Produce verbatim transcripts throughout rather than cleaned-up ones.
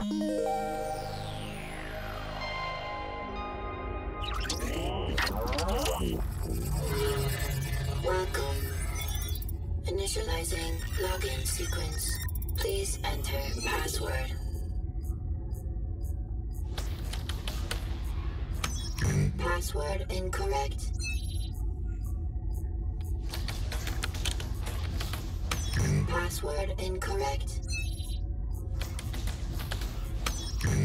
Welcome. Initializing login sequence. Please enter password. Password incorrect. Password incorrect.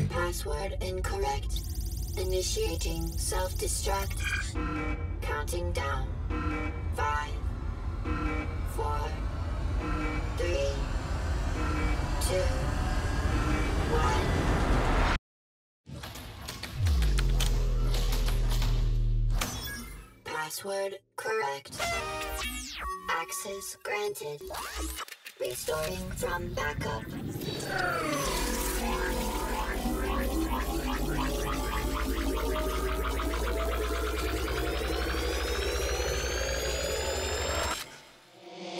Password incorrect. Initiating self-destruct. Counting down. Five, four, three, two, one. Password correct. Access granted. Restoring from backup.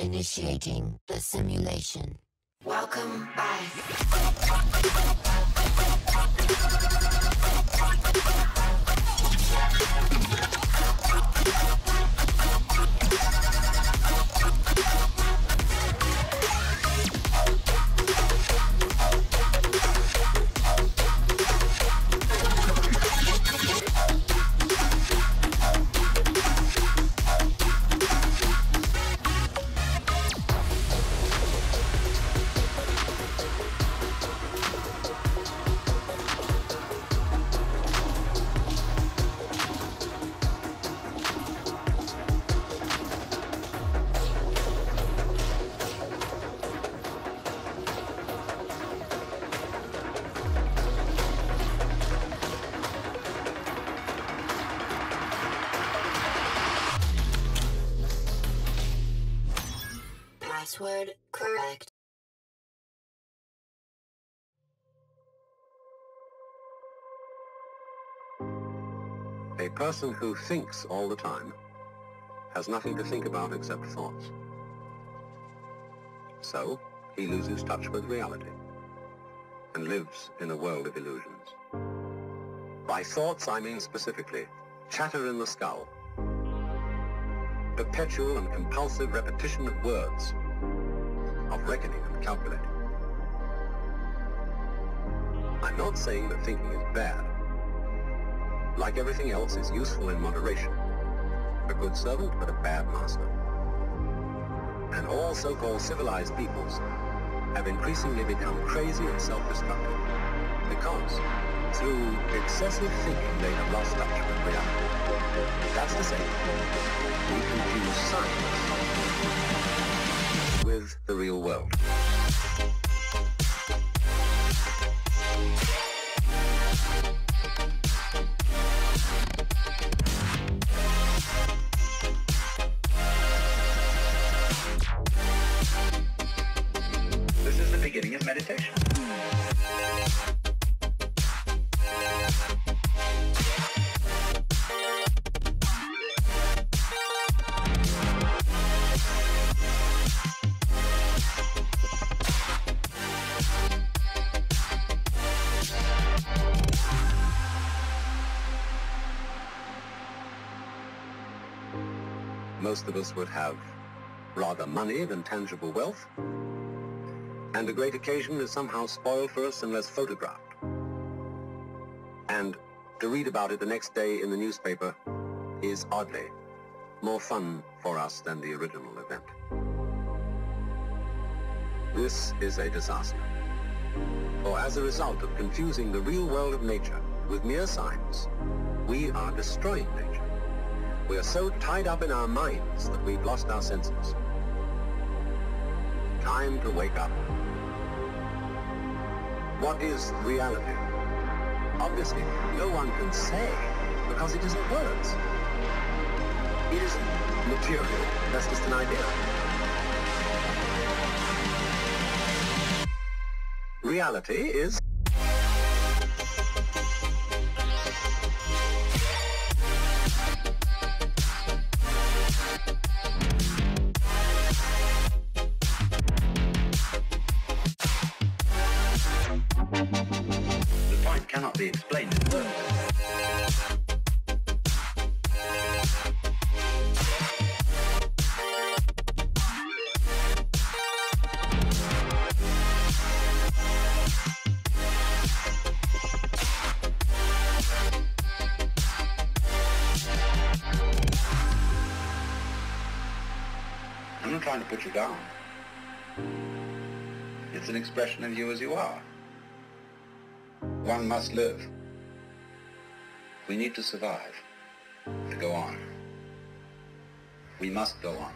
Initiating the simulation. Welcome back. Password correct. A person who thinks all the time has nothing to think about except thoughts. So, he loses touch with reality and lives in a world of illusions. By thoughts, I mean specifically chatter in the skull, perpetual and compulsive repetition of words, of reckoning and calculating. I'm not saying that thinking is bad. Like everything else, it's useful in moderation. A good servant, but a bad master. And all so-called civilized peoples have increasingly become crazy and self-destructive because through excessive thinking they have lost touch with reality. That's the same. We confuse science with the real world. This is the beginning of meditation. Most of us would have rather money than tangible wealth, and a great occasion is somehow spoiled for us unless photographed. And to read about it the next day in the newspaper is oddly more fun for us than the original event. This is a disaster, for as a result of confusing the real world of nature with mere science, we are destroying nature. We are so tied up in our minds that we've lost our senses. Time to wake up. What is reality? Obviously, no one can say, because it isn't words. It isn't material, that's just an idea. Reality is... We'll be right back. simply explain it. I'm not trying to put you down. It's an expression of you as you are. One must live. We need to survive, to go on. We must go on.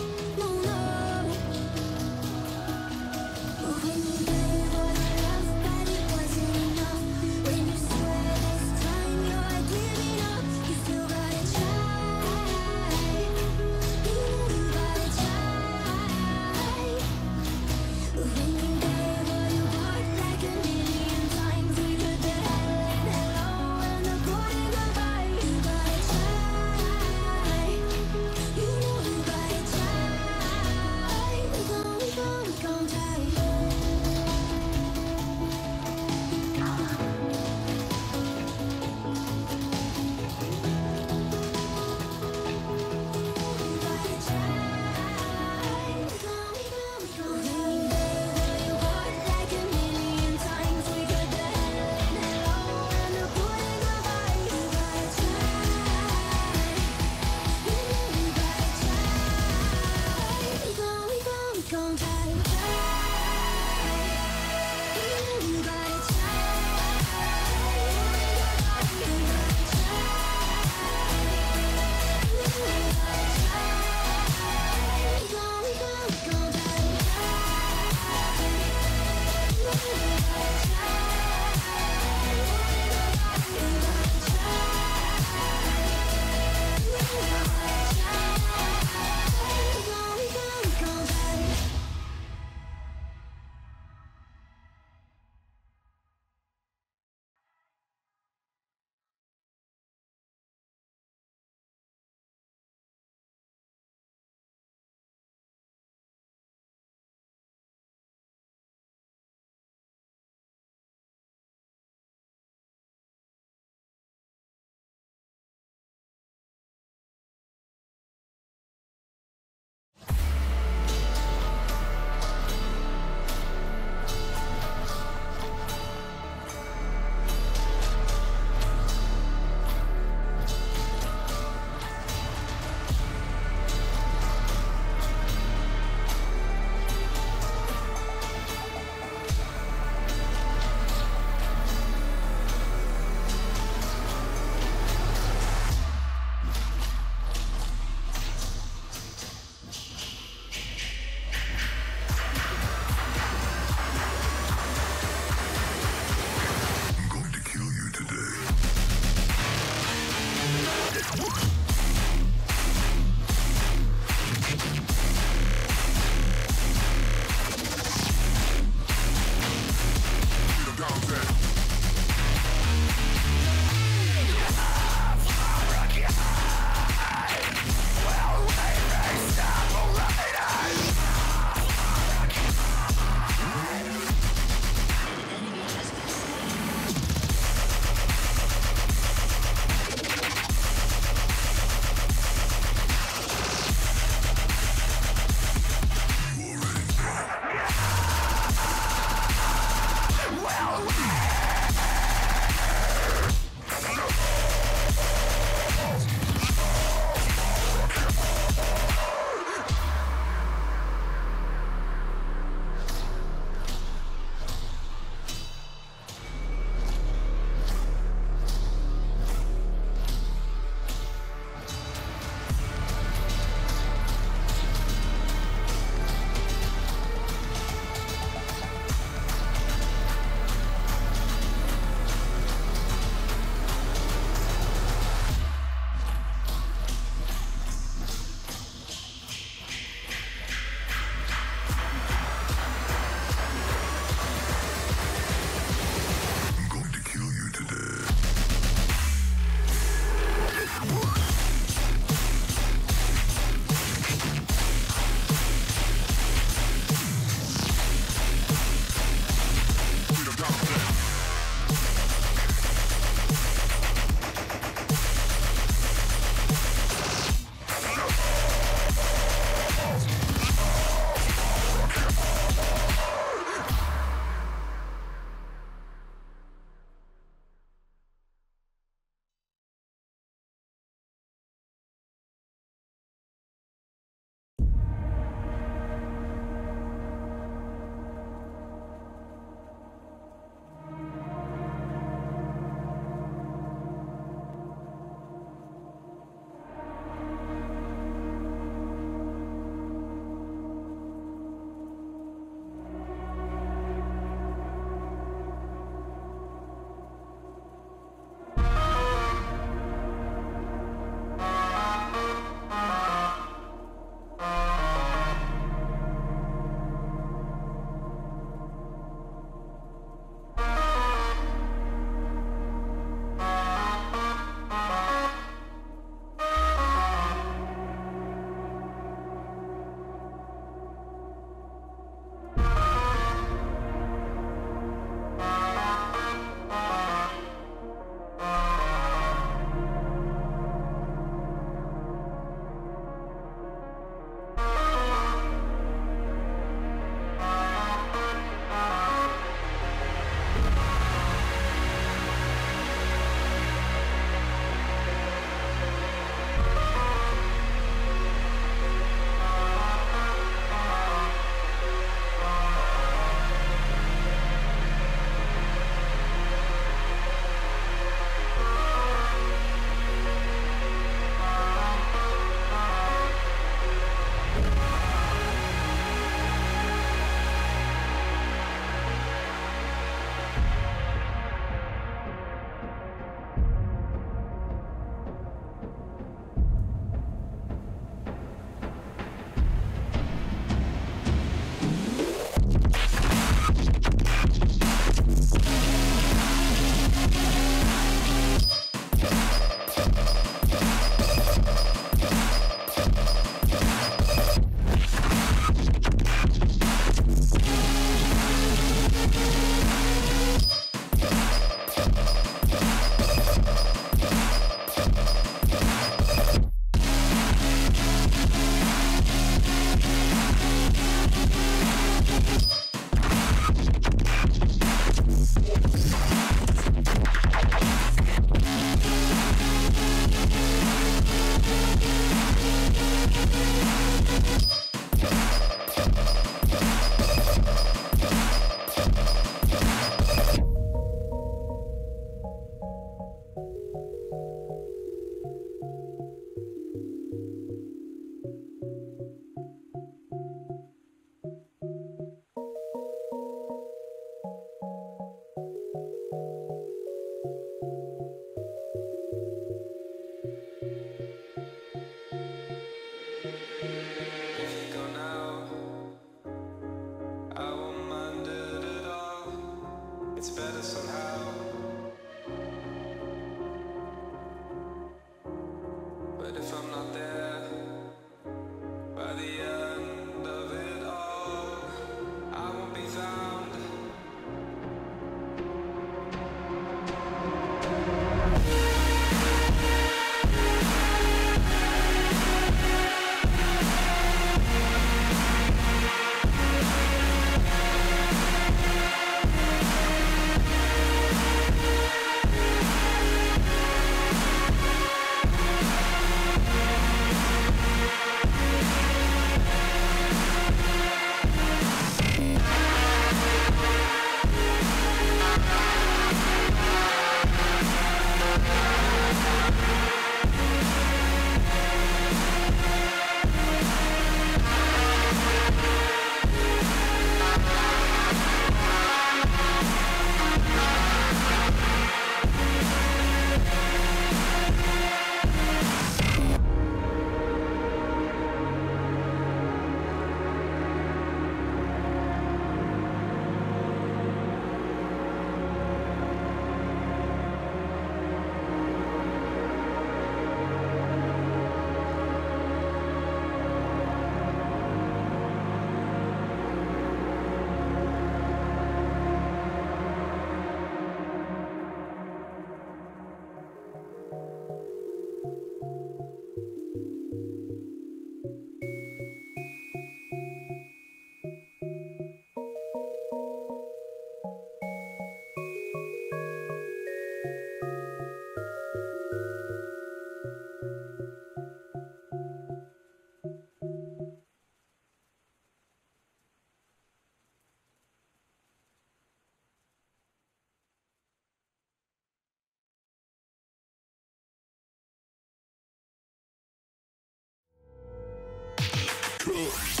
Cool.